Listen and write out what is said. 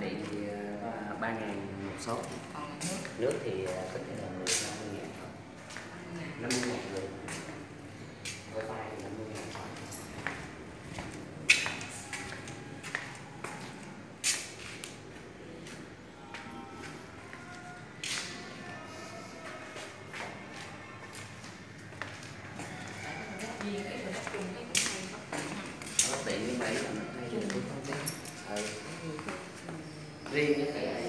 Điện thì 3.000 một số. Nước thì tính là 15.000 thôi. 50.000 người. Wi-Fi thì 50.000 thôi. Riêng cái thẻ